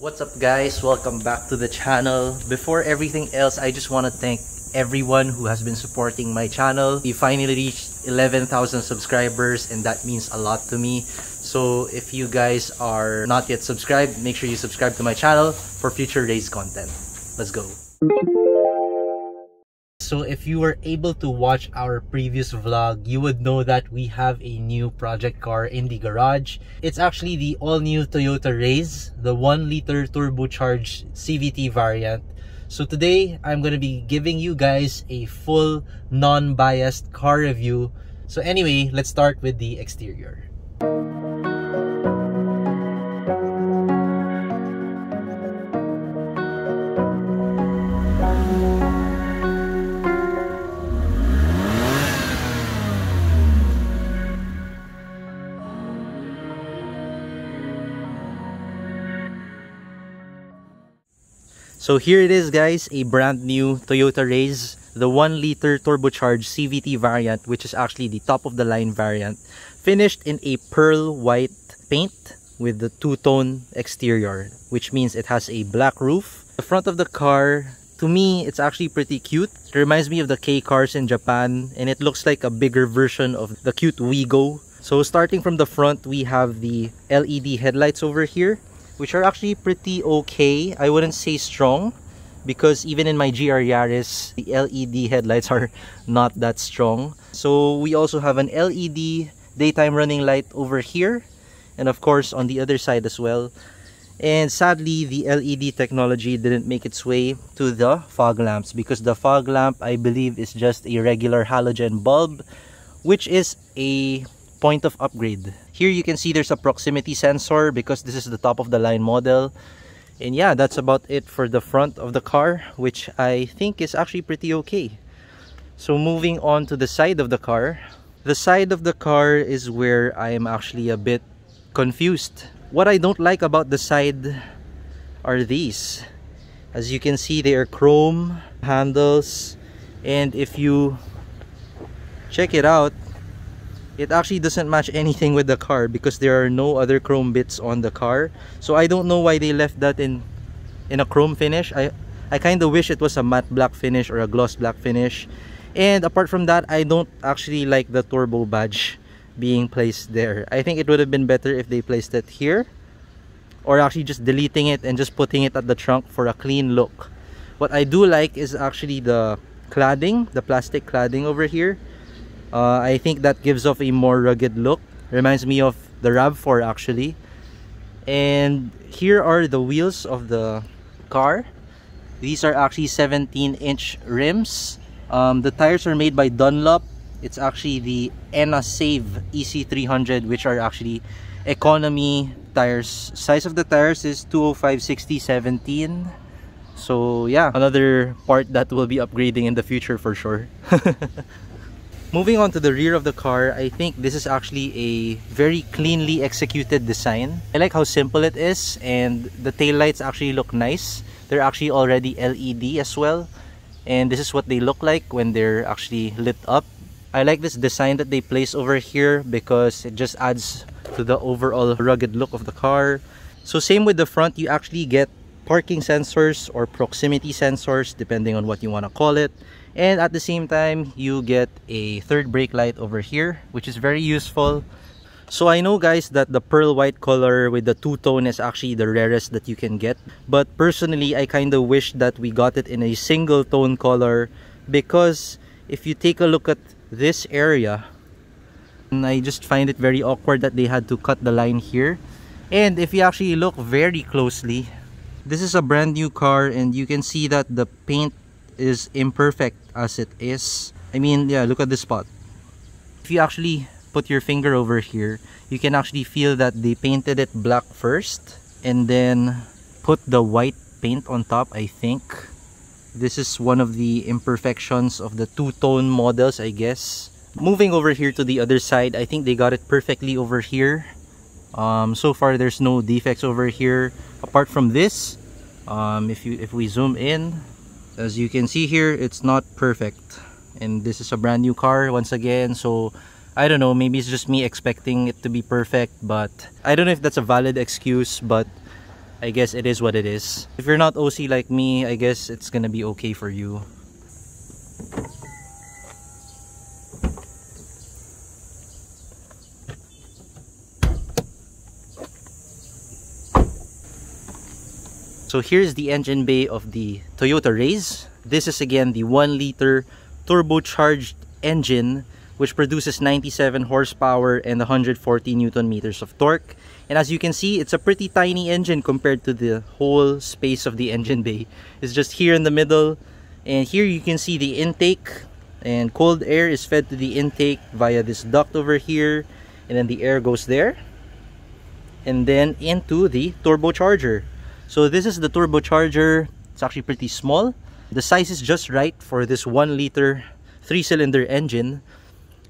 What's up guys, welcome back to the channel. Before everything else, I just want to thank everyone who has been supporting my channel. We finally reached 11,000 subscribers and that means a lot to me. So if you guys are not yet subscribed, make sure you subscribe to my channel for future race content. Let's go. So if you were able to watch our previous vlog, you would know that we have a new project car in the garage. It's actually the all-new Toyota Raize, the 1-liter turbocharged CVT variant. So today, I'm going to be giving you guys a full non-biased car review. So anyway, let's start with the exterior. So here it is guys, a brand new Toyota Raize, the 1-liter turbocharged CVT variant, which is actually the top of the line variant, finished in a pearl white paint with the two-tone exterior, which means it has a black roof. The front of the car, to me, it's actually pretty cute. It reminds me of the K cars in Japan, and it looks like a bigger version of the cute Wigo. So starting from the front, we have the LED headlights over here, which are actually pretty okay. I wouldn't say strong, because even in my GR Yaris, the LED headlights are not that strong. So we also have an LED daytime running light over here, and of course on the other side as well. And sadly, the LED technology didn't make its way to the fog lamps, because the fog lamp, I believe, is just a regular halogen bulb, which is a point of upgrade. Here you can see there's a proximity sensor because this is the top of the line model. And yeah, that's about it for the front of the car, which I think is actually pretty okay. So moving on to the side of the car. The side of the car is where I am actually a bit confused. What I don't like about the side are these. As you can see, they are chrome handles, and if you check it out, it actually doesn't match anything with the car because there are no other chrome bits on the car. So I don't know why they left that in a chrome finish. I kind of wish it was a matte black finish or a gloss black finish. And apart from that, I don't actually like the turbo badge being placed there. I think it would have been better if they placed it here, or actually just deleting it and just putting it at the trunk for a clean look. What I do like is actually the cladding, the plastic cladding over here. I think that gives off a more rugged look. Reminds me of the RAV4 actually. And here are the wheels of the car. These are actually 17-inch rims. The tires are made by Dunlop. It's actually the Ena Save EC300, which are actually economy tires. Size of the tires is 205/60/17. So yeah, another part that will be upgrading in the future for sure. Moving on to the rear of the car, I think this is actually a very cleanly executed design. I like how simple it is, and the taillights actually look nice. They're actually already LED as well, and this is what they look like when they're actually lit up. I like this design that they place over here because it just adds to the overall rugged look of the car. So same with the front, you actually get parking sensors or proximity sensors, depending on what you want to call it. And at the same time, you get a third brake light over here, which is very useful. So I know guys that the pearl white color with the two-tone is actually the rarest that you can get. But personally, I kind of wish that we got it in a single-tone color, because if you take a look at this area, and I just find it very awkward that they had to cut the line here. And if you actually look very closely, this is a brand new car and you can see that the paint is imperfect as it is. I mean, yeah, look at this spot. If you actually put your finger over here, you can actually feel that they painted it black first and then put the white paint on top. I think this is one of the imperfections of the two-tone models, I guess. Moving over here to the other side, I think they got it perfectly over here. So far there's no defects over here apart from this. If we zoom in, as you can see here, it's not perfect, and this is a brand new car once again, so I don't know, maybe it's just me expecting it to be perfect, but I don't know if that's a valid excuse. But I guess it is what it is. If you're not OC like me, I guess it's gonna be okay for you. So here's the engine bay of the Toyota Raize. This is again the 1-liter turbocharged engine, which produces 97 horsepower and 140 newton meters of torque. And as you can see, it's a pretty tiny engine compared to the whole space of the engine bay. It's just here in the middle, and here you can see the intake, and cold air is fed to the intake via this duct over here, and then the air goes there and then into the turbocharger. So this is the turbocharger. It's actually pretty small. The size is just right for this 1-liter 3-cylinder engine.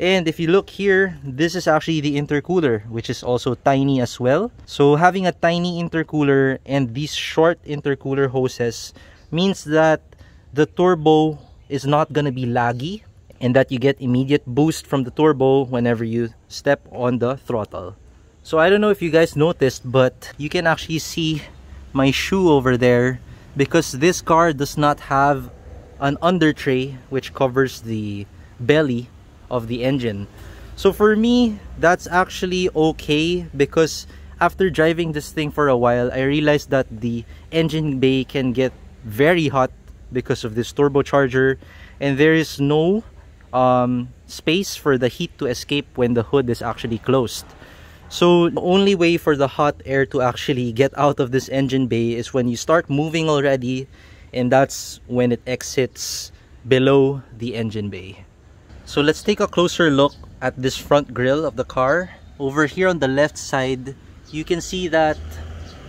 And if you look here, this is actually the intercooler, which is also tiny as well. So having a tiny intercooler and these short intercooler hoses means that the turbo is not going to be laggy, and that you get immediate boost from the turbo whenever you step on the throttle. So I don't know if you guys noticed, but you can actually see my shoe over there because this car does not have an under tray which covers the belly of the engine. So for me, that's actually okay, because after driving this thing for a while, I realized that the engine bay can get very hot because of this turbocharger, and there is no space for the heat to escape when the hood is actually closed. So the only way for the hot air to actually get out of this engine bay is when you start moving already, and that's when it exits below the engine bay. So let's take a closer look at this front grille of the car. Over here on the left side, you can see that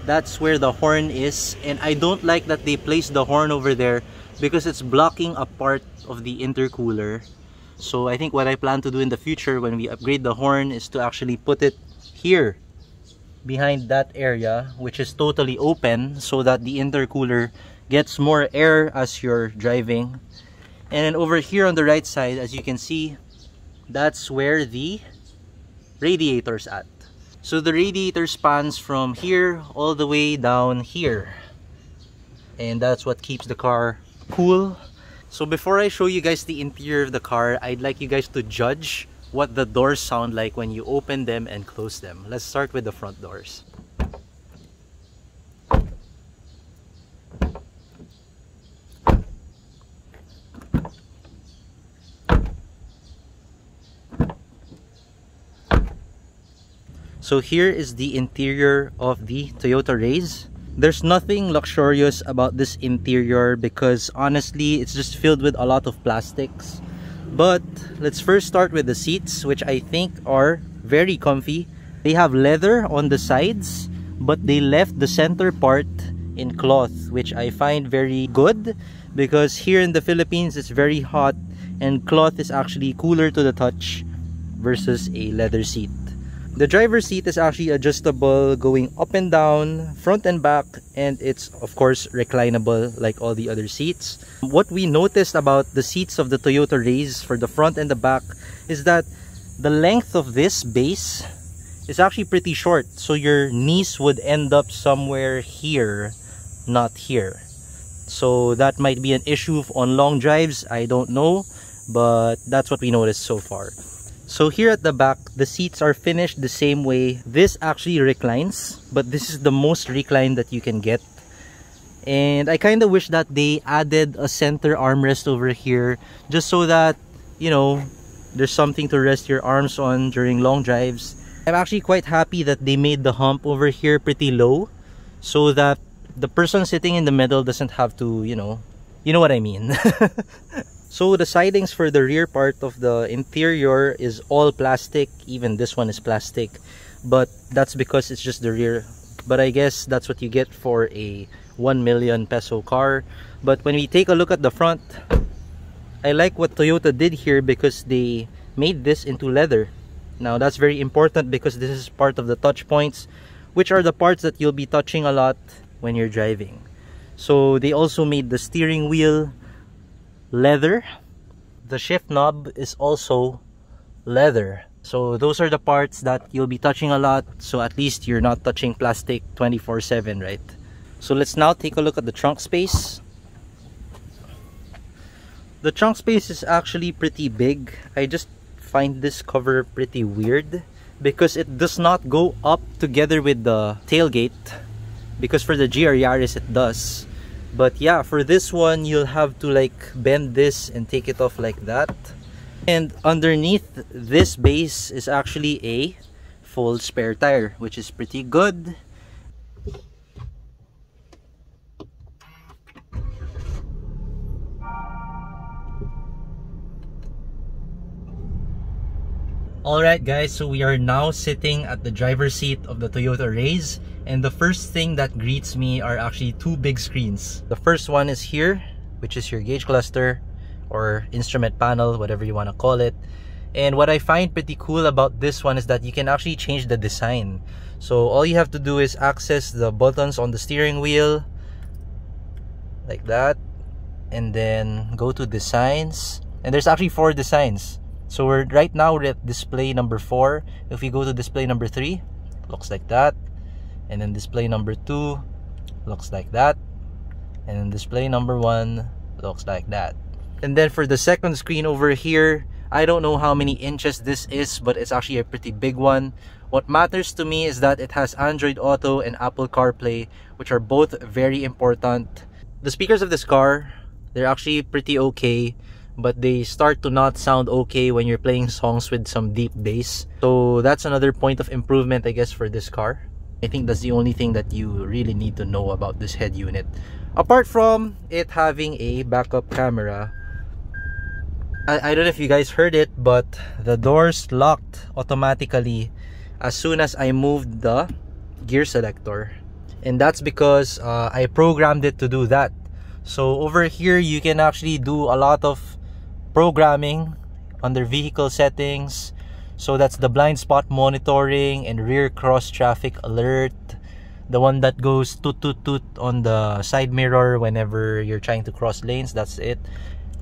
that's where the horn is. And I don't like that they placed the horn over there because it's blocking a part of the intercooler. So I think what I plan to do in the future when we upgrade the horn is to actually put it here behind that area, which is totally open, so that the intercooler gets more air as you're driving. And then over here on the right side, as you can see, that's where the radiator's at. So the radiator spans from here all the way down here, and that's what keeps the car cool. So before I show you guys the interior of the car, I'd like you guys to judge what the doors sound like when you open them and close them. Let's start with the front doors. So here is the interior of the Toyota Raize. There's nothing luxurious about this interior because honestly, it's just filled with a lot of plastics. But let's first start with the seats, which I think are very comfy. They have leather on the sides, but they left the center part in cloth, which I find very good because here in the Philippines, it's very hot and cloth is actually cooler to the touch versus a leather seat. The driver's seat is actually adjustable, going up and down, front and back, and it's of course reclinable like all the other seats. What we noticed about the seats of the Toyota Raize for the front and the back is that the length of this base is actually pretty short, so your knees would end up somewhere here, not here. So that might be an issue on long drives, I don't know, but that's what we noticed so far. So here at the back, the seats are finished the same way. This actually reclines, but this is the most recline that you can get. And I kind of wish that they added a center armrest over here, just so that, you know, there's something to rest your arms on during long drives. I'm actually quite happy that they made the hump over here pretty low, so that the person sitting in the middle doesn't have to, you know what I mean. So the sidings for the rear part of the interior is all plastic. Even this one is plastic, but that's because it's just the rear. But I guess that's what you get for a 1 million peso car. But when we take a look at the front, I like what Toyota did here because they made this into leather. Now that's very important because this is part of the touch points, which are the parts that you'll be touching a lot when you're driving. So they also made the steering wheel leather. The shift knob is also leather. So those are the parts that you'll be touching a lot, so at least you're not touching plastic 24/7, right? So let's now take a look at the trunk space. The trunk space is actually pretty big. I just find this cover pretty weird because it does not go up together with the tailgate, because for the GR Yaris it does. But yeah, for this one you'll have to like bend this and take it off like that. And underneath this base is actually a full spare tire, which is pretty good. Alright guys, so we are now sitting at the driver's seat of the Toyota Raize, and the first thing that greets me are actually two big screens. The first one is here, which is your gauge cluster or instrument panel, whatever you want to call it. And what I find pretty cool about this one is that you can actually change the design. So all you have to do is access the buttons on the steering wheel like that, and then go to designs, and there's actually 4 designs. So right now we're at display number 4. If we go to display number 3, looks like that. And then display number 2, looks like that. And then display number 1, looks like that. And then for the second screen over here, I don't know how many inches this is, but it's actually a pretty big one. What matters to me is that it has Android Auto and Apple CarPlay, which are both very important. The speakers of this car, they're actually pretty okay, but they start to not sound okay when you're playing songs with some deep bass. So that's another point of improvement, I guess, for this car. I think that's the only thing that you really need to know about this head unit, apart from it having a backup camera. I don't know if you guys heard it, but the doors locked automatically as soon as I moved the gear selector. And that's because I programmed it to do that. So over here, you can actually do a lot of programming under vehicle settings. So that's the blind spot monitoring and rear cross traffic alert, the one that goes toot toot toot on the side mirror whenever you're trying to cross lanes. That's it.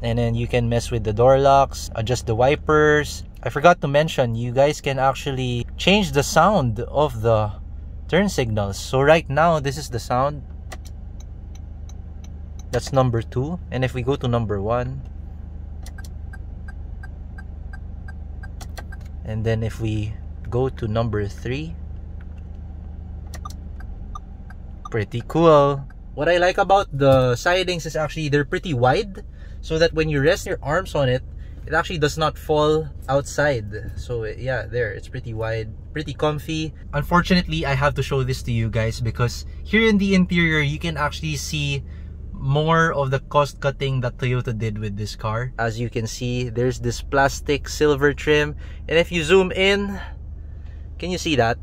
And then you can mess with the door locks, adjust the wipers. I forgot to mention, you guys can actually change the sound of the turn signals. So right now, this is the sound. That's number 2. And if we go to number 1, and then if we go to number 3, pretty cool. What I like about the sidings is actually they're pretty wide, so that when you rest your arms on it, it actually does not fall outside. So yeah, there, it's pretty wide, pretty comfy. Unfortunately, I have to show this to you guys because here in the interior, you can actually see more of the cost cutting that Toyota did with this car. As you can see, there's this plastic silver trim, and if you zoom in, can you see that?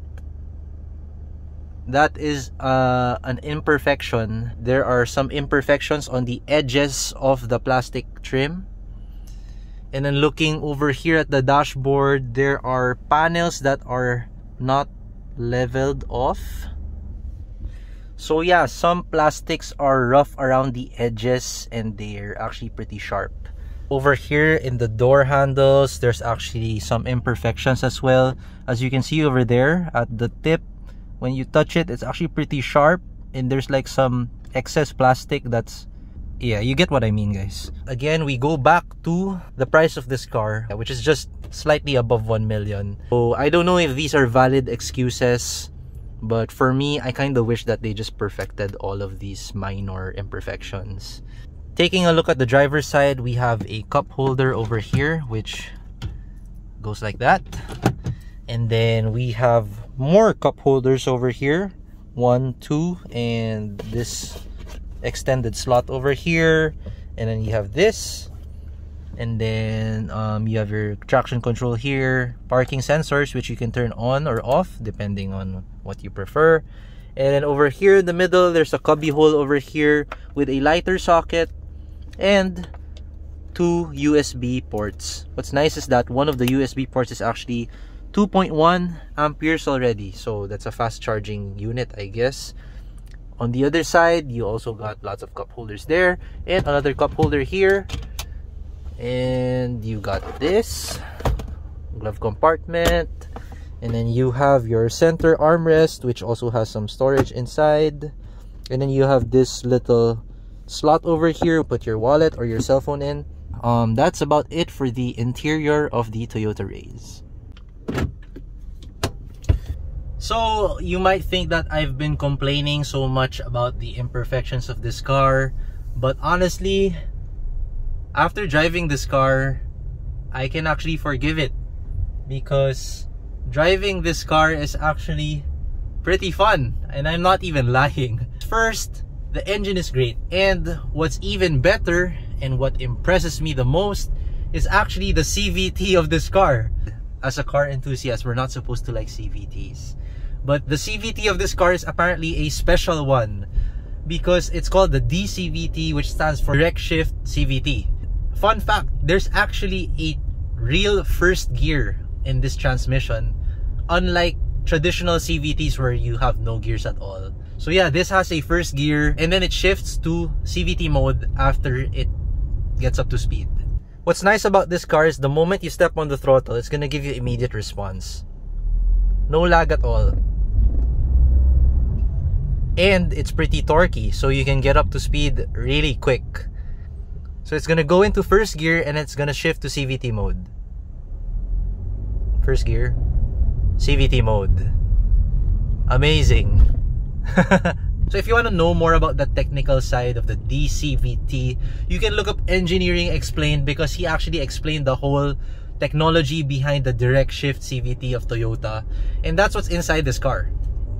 That is an imperfection. There are some imperfections on the edges of the plastic trim. And then looking over here at the dashboard, there are panels that are not leveled off. So yeah, some plastics are rough around the edges and they're actually pretty sharp. Over here in the door handles, there's actually some imperfections as well. As you can see over there at the tip, when you touch it, it's actually pretty sharp. And there's like some excess plastic that's... yeah, you get what I mean, guys. Again, we go back to the price of this car, which is just slightly above 1 million. So I don't know if these are valid excuses. But for me, I kind of wish that they just perfected all of these minor imperfections. Taking a look at the driver's side, we have a cup holder over here, which goes like that. And then we have more cup holders over here. 1, 2, and this extended slot over here. And then you have this. And then you have your traction control here, parking sensors, which you can turn on or off depending on what you prefer. And then over here in the middle, there's a cubby hole over here with a lighter socket and 2 USB ports. What's nice is that one of the USB ports is actually 2.1 amperes already. So that's a fast charging unit, I guess. On the other side, you also got lots of cup holders there and another cup holder here. And you got this glove compartment, and then you have your center armrest, which also has some storage inside. And then you have this little slot over here, put your wallet or your cell phone in. That's about it for the interior of the Toyota Raize. So you might think that I've been complaining so much about the imperfections of this car, but honestly, after driving this car, I can actually forgive it, because driving this car is actually pretty fun, and I'm not even lying. First, the engine is great, and what's even better and what impresses me the most is actually the CVT of this car. As a car enthusiast, we're not supposed to like CVTs, but the CVT of this car is apparently a special one because it's called the DCVT, which stands for Direct Shift CVT. Fun fact, there's actually a real first gear in this transmission, unlike traditional CVTs where you have no gears at all. So yeah, this has a first gear, and then it shifts to CVT mode after it gets up to speed. What's nice about this car is the moment you step on the throttle, it's gonna give you immediate response. No lag at all. And it's pretty torquey, so you can get up to speed really quick. So it's gonna go into first gear and it's gonna shift to CVT mode. First gear, CVT mode. Amazing. So if you want to know more about the technical side of the DCVT, you can look up Engineering Explained, because he actually explained the whole technology behind the Direct Shift CVT of Toyota, and that's what's inside this car.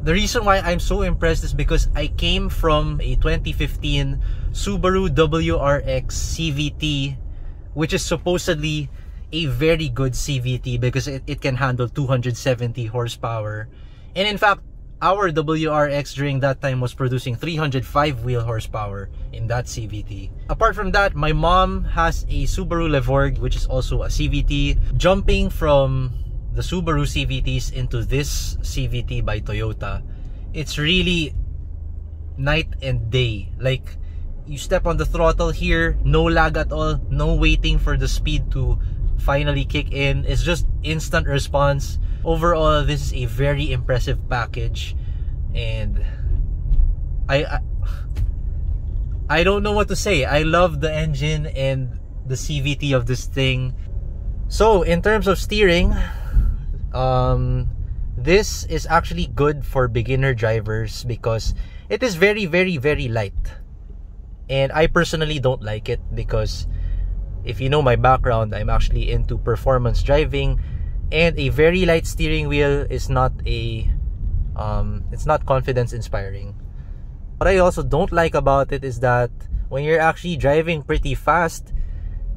The reason why I'm so impressed is because I came from a 2015 Subaru WRX CVT, which is supposedly a very good CVT because it can handle 270 horsepower. And in fact, our WRX during that time was producing 305 wheel horsepower in that CVT. Apart from that, my mom has a Subaru Levorg, which is also a CVT. Jumping from the Subaru CVTs into this CVT by Toyota, it's really night and day. Like, you step on the throttle here, no lag at all, no waiting for the speed to finally kick in. It's just instant response. Overall, this is a very impressive package, and I don't know what to say. I love the engine and the CVT of this thing. So in terms of steering, this is actually good for beginner drivers because it is very, very, very light, and I personally don't like it because, if you know my background, I'm actually into performance driving, and a very light steering wheel is not a it's not confidence inspiring. What I also don't like about it is that when you're actually driving pretty fast,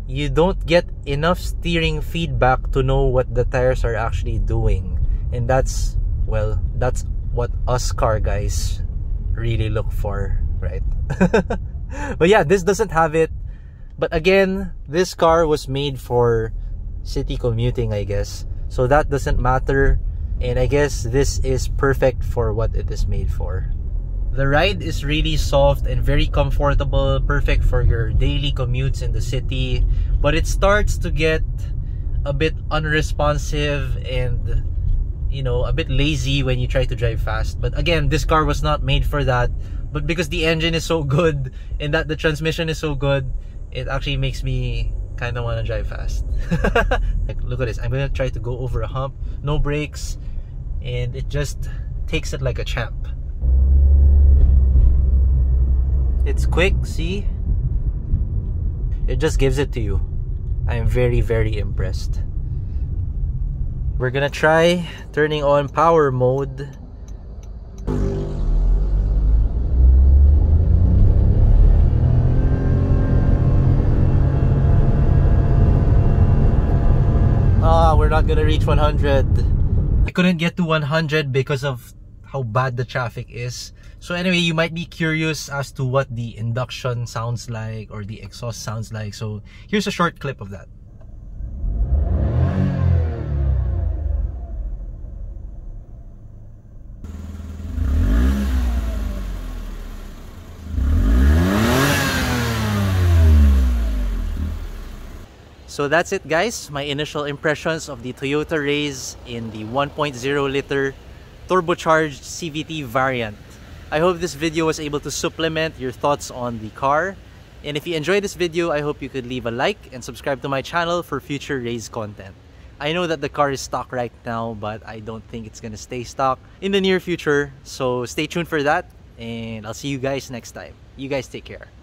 you don't get enough steering feedback to know what the tires are actually doing, and that's, well, that's what us car guys really look for, right? But yeah, this doesn't have it. But again, this car was made for city commuting, I guess, so that doesn't matter, and I guess this is perfect for what it is made for. The ride is really soft and very comfortable, perfect for your daily commutes in the city, but it starts to get a bit unresponsive and, you know, a bit lazy when you try to drive fast. But again, this car was not made for that, but because the engine is so good and that the transmission is so good, it actually makes me kind of want to drive fast. Like, look at this. I'm going to try to go over a hump. No brakes. And it just takes it like a champ. It's quick, see? It just gives it to you. I'm very, very impressed. We're going to try turning on power mode. We're not gonna reach 100. I couldn't get to 100 because of how bad the traffic is. So anyway, you might be curious as to what the induction sounds like or the exhaust sounds like. So here's a short clip of that. So that's it, guys. My initial impressions of the Toyota Raize in the 1.0 liter turbocharged CVT variant. I hope this video was able to supplement your thoughts on the car. And if you enjoyed this video, I hope you could leave a like and subscribe to my channel for future Raize content. I know that the car is stock right now, but I don't think it's gonna stay stock in the near future. So stay tuned for that, and I'll see you guys next time. You guys take care.